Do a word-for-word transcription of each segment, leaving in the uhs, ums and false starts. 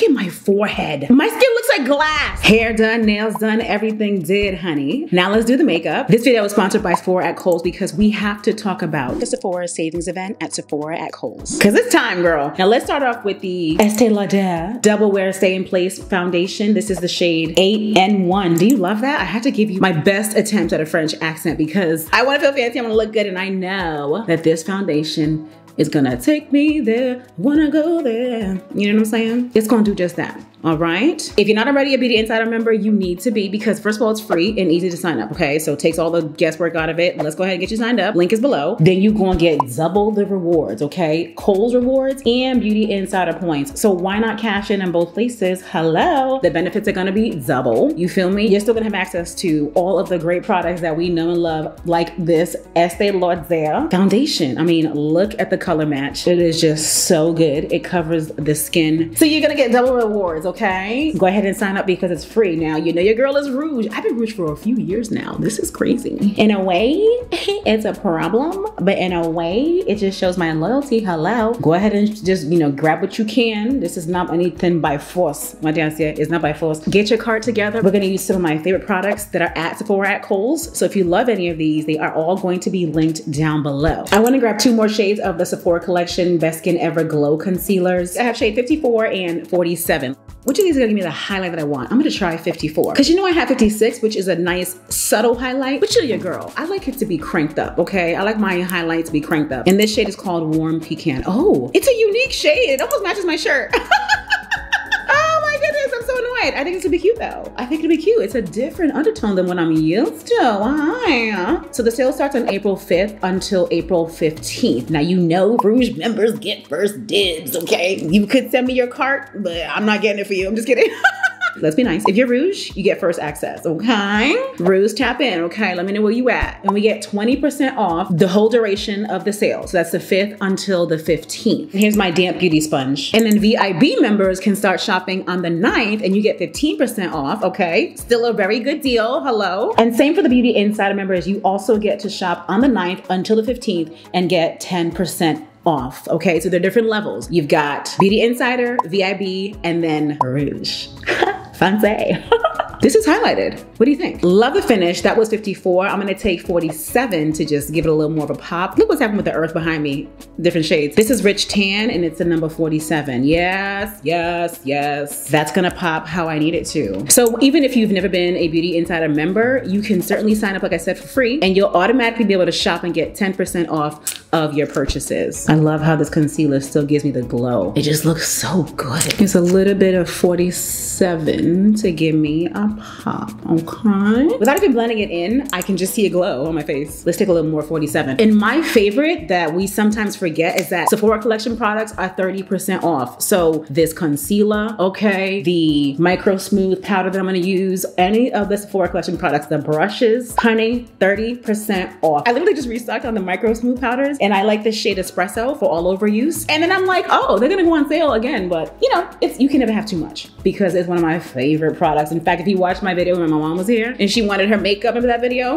Look at my forehead. My skin looks like glass. Hair done, nails done, everything did, honey. Now let's do the makeup. This video is sponsored by Sephora at Kohl's because we have to talk about the Sephora savings event at Sephora at Kohl's. Cause it's time, girl. Now let's start off with the Estee Lauder Double Wear Stay in Place Foundation. This is the shade eight and one. Do you love that? I had to give you my best attempt at a French accent because I wanna feel fancy, I wanna look good, and I know that this foundation is gonna take me there, wanna go there. You know what I'm saying? It's gonna do just that. All right. If you're not already a Beauty Insider member, you need to be because first of all, it's free and easy to sign up. Okay. So it takes all the guesswork out of it. Let's go ahead and get you signed up. Link is below. Then you're going to get double the rewards. Okay. Kohl's rewards and Beauty Insider points. So why not cash in in both places? Hello. The benefits are going to be double. You feel me? You're still going to have access to all of the great products that we know and love, like this Estee Lauder foundation. I mean, look at the color match. It is just so good. It covers the skin. So you're going to get double rewards. Okay, go ahead and sign up because it's free. Now, you know your girl is Rouge. I've been Rouge for a few years now. This is crazy. In a way, it's a problem, but in a way, it just shows my loyalty. Hello. Go ahead and just, you know, grab what you can. This is not anything by force. My dance here is not by force. Get your cart together. We're going to use some of my favorite products that are at Sephora at Kohl's. So if you love any of these, they are all going to be linked down below. I want to grab two more shades of the Sephora Collection Best Skin Ever Glow Concealers. I have shade fifty-four and forty-seven. Which of these are gonna give me the highlight that I want? I'm gonna try fifty-four. Cause you know I have fifty-six, which is a nice subtle highlight. But you're your girl. I like it to be cranked up, okay? I like my highlight to be cranked up. And this shade is called Warm Pecan. Oh, it's a unique shade. It almost matches my shirt. I think it's gonna be cute though. I think it'll be cute. It's a different undertone than what I'm used to. Wow. So the sale starts on April fifth until April fifteenth. Now you know Rouge members get first dibs, okay? You could send me your cart, but I'm not getting it for you. I'm just kidding. Let's be nice. If you're Rouge, you get first access, okay? Rouge, tap in, okay? Let me know where you at. And we get twenty percent off the whole duration of the sale. So that's the fifth until the fifteenth. And here's my damp beauty sponge. And then V I B members can start shopping on the ninth and you get fifteen percent off, okay? Still a very good deal, hello? And same for the Beauty Insider members. You also get to shop on the ninth until the fifteenth and get ten percent off, okay? So they're different levels. You've got Beauty Insider, V I B, and then Rouge. Fancy. This is highlighted. What do you think? Love the finish. That was fifty-four. I'm gonna take forty-seven to just give it a little more of a pop. Look what's happening with the earth behind me. Different shades. This is Rich Tan and it's a number forty-seven. Yes, yes, yes. That's gonna pop how I need it to. So even if you've never been a Beauty Insider member, you can certainly sign up, like I said, for free and you'll automatically be able to shop and get ten percent off of your purchases. I love how this concealer still gives me the glow. It just looks so good. It's a little bit of forty-seven to give me a pop, okay? Without even blending it in, I can just see a glow on my face. Let's take a little more forty-seven. And my favorite that we sometimes forget is that Sephora Collection products are thirty percent off. So this concealer, okay, the micro smooth powder that I'm gonna use, any of the Sephora Collection products, the brushes, honey, thirty percent off. I literally just restocked on the micro smooth powders and I like this shade Espresso for all over use. And then I'm like, oh, they're gonna go on sale again. But you know, it's, you can never have too much because it's one of my favorite products. In fact, if you watched my video when my mom was here and she wanted her makeup in that video,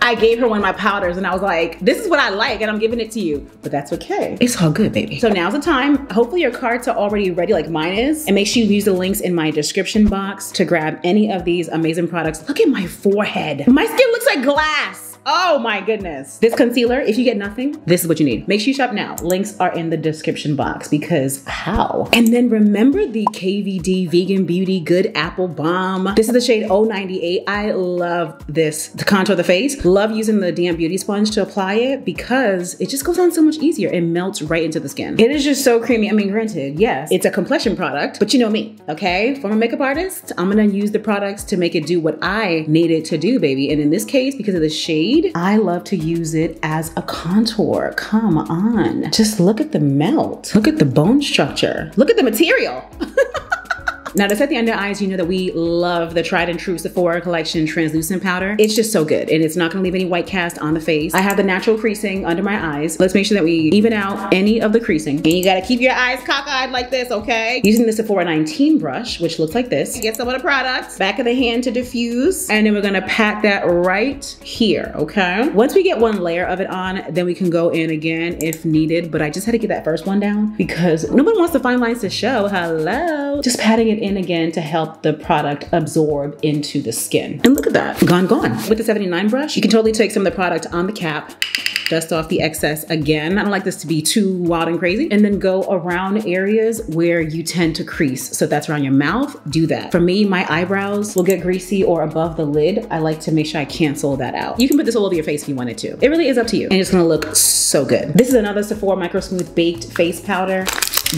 I gave her one of my powders and I was like, this is what I like and I'm giving it to you, but that's okay. It's all good, baby. So now's the time. Hopefully your carts are already ready like mine is, and make sure you use the links in my description box to grab any of these amazing products. Look at my forehead. My skin looks like glass. Oh my goodness. This concealer, if you get nothing, this is what you need. Make sure you shop now. Links are in the description box because how? And then remember the K V D Vegan Beauty Good Apple Balm. This is the shade oh ninety-eight. I love this to contour the face. Love using the damp beauty sponge to apply it because it just goes on so much easier. It melts right into the skin. It is just so creamy. I mean, granted, yes, it's a complexion product, but you know me, okay? Former makeup artist, I'm gonna use the products to make it do what I need it to do, baby. And in this case, because of the shade, I love to use it as a contour. Come on. Just look at the melt. Look at the bone structure. Look at the material. Now to set the under eyes, you know that we love the tried and true Sephora Collection translucent powder. It's just so good and it's not gonna leave any white cast on the face. I have the natural creasing under my eyes. Let's make sure that we even out any of the creasing. And you gotta keep your eyes cockeyed like this, okay? Using the Sephora nineteen brush, which looks like this. Get some of the product, back of the hand to diffuse, and then we're gonna pat that right here, okay? Once we get one layer of it on, then we can go in again if needed, but I just had to get that first one down because nobody wants the fine lines to show, hello. Just patting it in again to help the product absorb into the skin. And look at that, gone, gone. With the seventy-nine brush, you can totally take some of the product on the cap, dust off the excess again. I don't like this to be too wild and crazy. And then go around areas where you tend to crease. So if that's around your mouth, do that. For me, my eyebrows will get greasy or above the lid. I like to make sure I cancel that out. You can put this all over your face if you wanted to. It really is up to you. And it's gonna look so good. This is another Sephora Micro Smooth Baked Face Powder.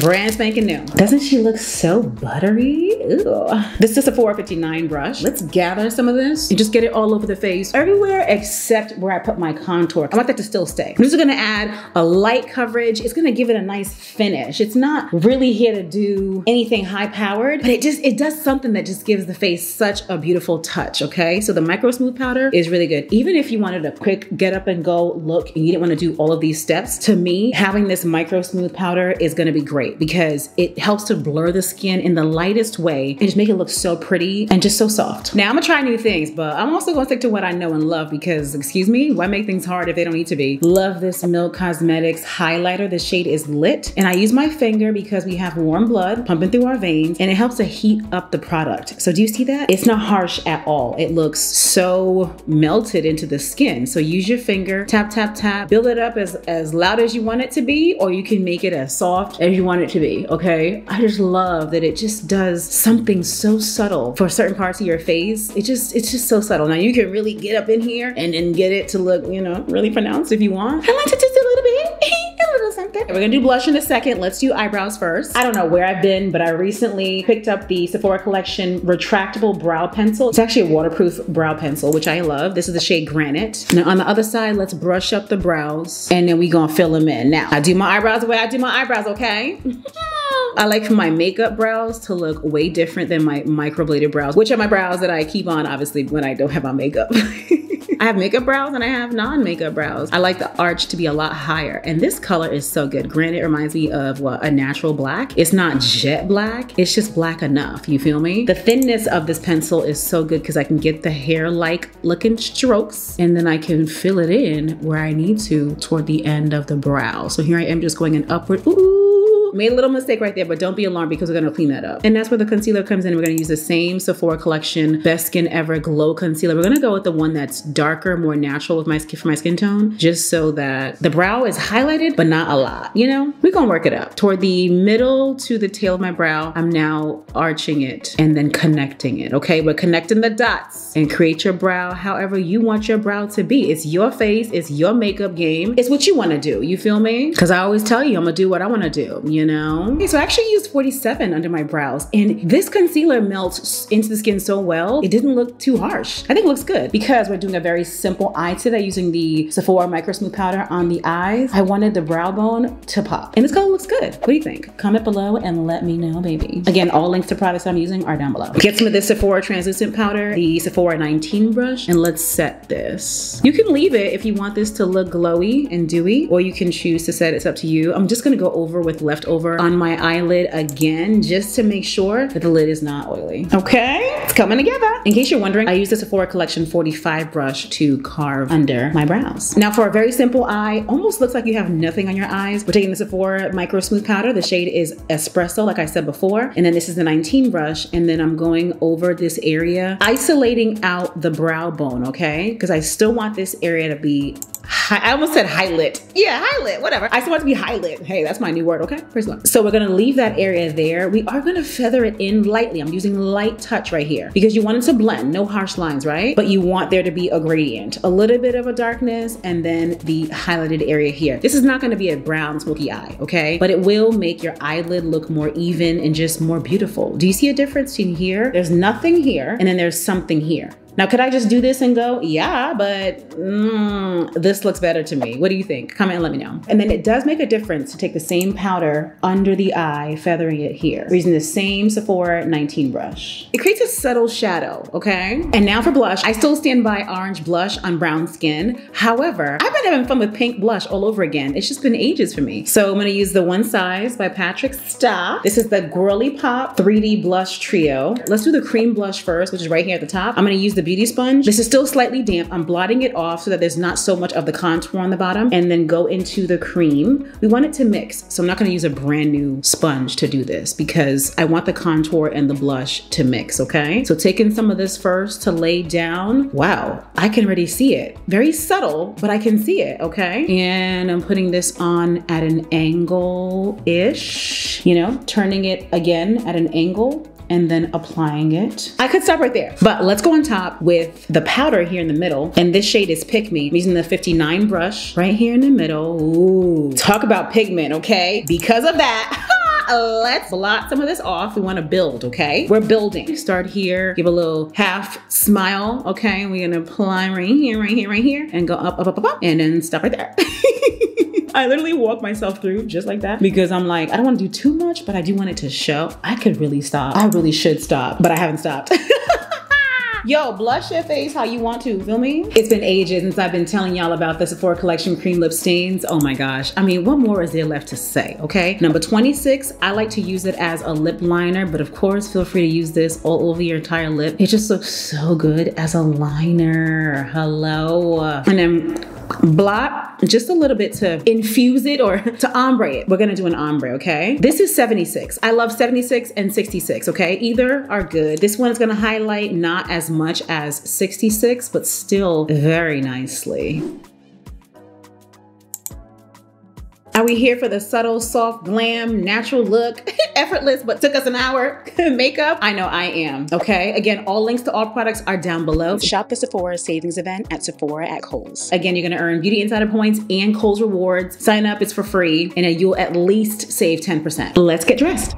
Brand spanking new. Doesn't she look so buttery? Ew. This is a four fifty-nine brush. Let's gather some of this and just get it all over the face, everywhere except where I put my contour. I want that to still stay. I'm just gonna add a light coverage. It's gonna give it a nice finish. It's not really here to do anything high powered, but it just, it does something that just gives the face such a beautiful touch, okay? So the micro smooth powder is really good. Even if you wanted a quick get up and go look and you didn't wanna do all of these steps, to me, having this micro smooth powder is gonna be great, because it helps to blur the skin in the lightest way and just make it look so pretty and just so soft. Now I'm gonna try new things, but I'm also gonna stick to what I know and love because, excuse me, why make things hard if they don't need to be? Love this Milk Cosmetics highlighter. The shade is Lit, and I use my finger because we have warm blood pumping through our veins and it helps to heat up the product. So do you see that? It's not harsh at all. It looks so melted into the skin. So use your finger, tap, tap, tap, build it up as, as loud as you want it to be, or you can make it as soft as you want it to be, okay? I just love that it just does something so subtle for certain parts of your face. It just, it's just so subtle. Now you can really get up in here and then get it to look, you know, really pronounced if you want. I like to just do a little bit. Something. We're gonna do blush in a second. Let's do eyebrows first. I don't know where I've been, but I recently picked up the Sephora Collection retractable brow pencil. It's actually a waterproof brow pencil, which I love. This is the shade Granite. Now on the other side, let's brush up the brows and then we gonna fill them in. Now I do my eyebrows the way I do my eyebrows, okay? I like my makeup brows to look way different than my microbladed brows, which are my brows that I keep on obviously when I don't have my makeup. I have makeup brows and I have non-makeup brows. I like the arch to be a lot higher. And this color is so good. Granted, it reminds me of what, a natural black. It's not jet black. It's just black enough. You feel me? The thinness of this pencil is so good because I can get the hair-like looking strokes and then I can fill it in where I need to toward the end of the brow. So here I am just going an upward. Ooh, made a little mistake right there, but don't be alarmed because we're gonna clean that up. And that's where the concealer comes in. We're gonna use the same Sephora Collection Best Skin Ever Glow Concealer. We're gonna go with the one that's dark, darker, more natural with my skin, for my skin tone, just so that the brow is highlighted, but not a lot, you know? We're gonna work it up. Toward the middle to the tail of my brow, I'm now arching it and then connecting it, okay? We're connecting the dots and create your brow however you want your brow to be. It's your face, it's your makeup game. It's what you wanna do, you feel me? Cause I always tell you, I'm gonna do what I wanna do, you know? Okay, so I actually used forty-seven under my brows and this concealer melts into the skin so well, it didn't look too harsh. I think it looks good because we're doing a very Very simple eye today using the Sephora Micro Smooth Powder on the eyes. I wanted the brow bone to pop. And this color looks good. What do you think? Comment below and let me know, baby. Again, all links to products I'm using are down below. Get some of this Sephora Translucent Powder, the Sephora nineteen brush, and let's set this. You can leave it if you want this to look glowy and dewy, or you can choose to set it. It's up to you. I'm just gonna go over with leftover on my eyelid again, just to make sure that the lid is not oily. Okay, it's coming together. In case you're wondering, I use the Sephora Collection forty-five brush to carve under my brows. Now for a very simple eye, almost looks like you have nothing on your eyes. We're taking the Sephora Micro Smooth Powder. The shade is Espresso, like I said before. And then this is the nineteen brush. And then I'm going over this area, isolating out the brow bone, okay? Because I still want this area to be high, I almost said highlit. Yeah, highlit, whatever. I still want to be highlit. Hey, that's my new word, okay? First one. So we're gonna leave that area there. We are gonna feather it in lightly. I'm using light touch right here because you want it to blend, no harsh lines, right? But you want there to be a gradient, a little bit of a darkness, and then the highlighted area here. This is not gonna be a brown smoky eye, okay? But it will make your eyelid look more even and just more beautiful. Do you see a difference in here? There's nothing here, and then there's something here. Now, could I just do this and go? Yeah, but mm, this looks better to me. What do you think? Comment and let me know. And then it does make a difference to take the same powder under the eye, feathering it here. We're using the same Sephora nineteen brush. It creates a subtle shadow, okay? And now for blush. I still stand by orange blush on brown skin. However, I've been having fun with pink blush all over again. It's just been ages for me. So I'm gonna use the One Size by Patrick Sta. This is the Girly Pop three D Blush Trio. Let's do the cream blush first, which is right here at the top. I'm gonna use the Beauty Sponge. This is still slightly damp. I'm blotting it off so that there's not so much of the contour on the bottom, and then go into the cream. We want it to mix, so I'm not gonna use a brand new sponge to do this because I want the contour and the blush to mix, okay? So taking some of this first to lay down. Wow, I can already see it. Very subtle, but I can see it, okay? And I'm putting this on at an angle-ish, you know, turning it again at an angle, and then applying it. I could stop right there, but let's go on top with the powder here in the middle. And this shade is Pick Me. I'm using the fifty-nine brush right here in the middle. Ooh, talk about pigment, okay? Because of that, let's blot some of this off. We wanna build, okay? We're building. We start here, give a little half smile, okay? We're gonna apply right here, right here, right here, and go up, up, up, up, up, and then stop right there. I literally walk myself through just like that because I'm like, I don't wanna do too much, but I do want it to show. I could really stop. I really should stop, but I haven't stopped. Yo, blush your face how you want to, feel me? It's been ages since I've been telling y'all about the Sephora Collection cream lip stains. Oh my gosh. I mean, what more is there left to say, okay? Number twenty-six, I like to use it as a lip liner, but of course, feel free to use this all over your entire lip. It just looks so good as a liner. Hello. And then blot just a little bit to infuse it or to ombre it. We're gonna do an ombre, okay? This is seventy-six. I love seventy-six and sixty-six, okay? Either are good. This one is gonna highlight not as much as sixty-six, but still very nicely. Are we here for the subtle, soft, glam, natural look? Effortless, but took us an hour. Makeup? I know I am, okay? Again, all links to all products are down below. Shop the Sephora savings event at Sephora at Kohl's. Again, you're gonna earn Beauty Insider points and Kohl's rewards. Sign up, it's for free, and you'll at least save ten percent. Let's get dressed.